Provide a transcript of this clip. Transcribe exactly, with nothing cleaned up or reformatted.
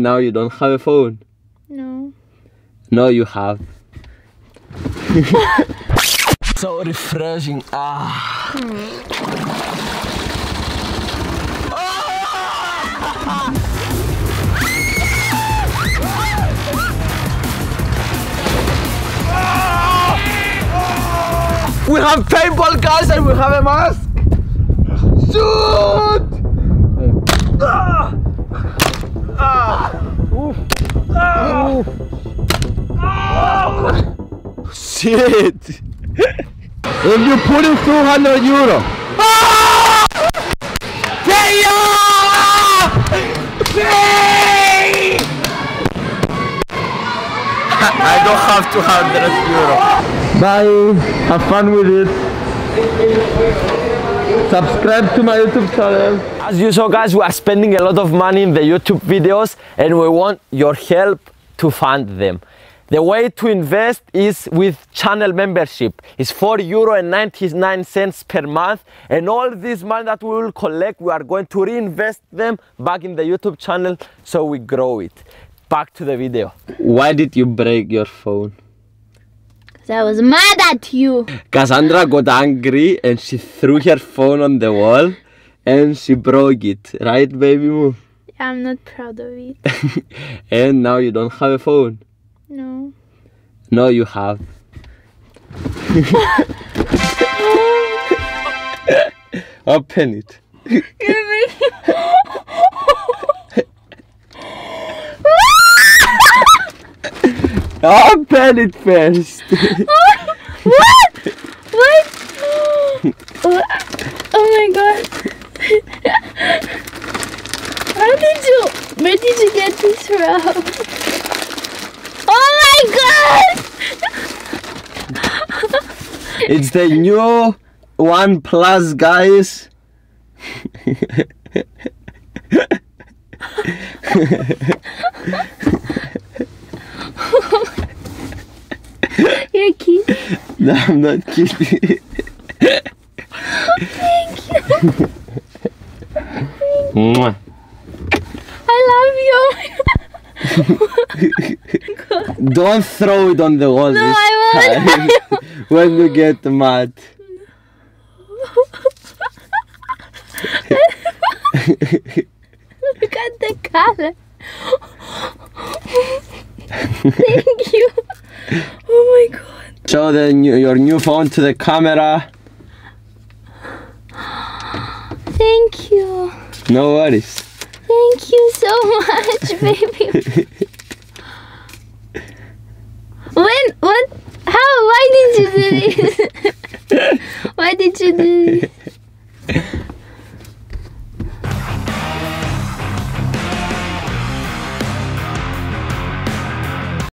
Now you don't have a phone? No. No, you have. So refreshing. Ah. Mm. Ah! We have paintball guys and we have a mask. Shoot! Ah! Ah! Oof. Ah! Oof. Ah! Shit! If you put in two hundred euro. Ah! I don't have two hundred euro. Bye, have fun with it. Subscribe to my YouTube channel. As you saw guys, we are spending a lot of money in the YouTube videos and we want your help to fund them. The way to invest is with channel membership. It's four euro and ninety-nine cents per month, and all this money that we will collect, we are going to reinvest them back in the YouTube channel so we grow it. Back to the video. Why did you break your phone? I was mad at you. Cassandra got angry and she threw her phone on the wall and she broke it. Right, baby Moo? I'm not proud of it. And now you don't have a phone? No. No, you have. Open it. Open it first. Oh, what? What? Oh my god. How did you, where did you get this from? Oh my god. It's the new OnePlus guys. You're kidding? No, I'm not kidding. Oh, thank you. Thank you. I love you. Don't throw it on the wall. No, this I won't. I won't. When you get mad. Look at the color. Thank you. Oh my god. Show the new, your new phone to the camera. Thank you. No worries. Thank you so much, baby. When, what, how, why did you do this? Why did you do this?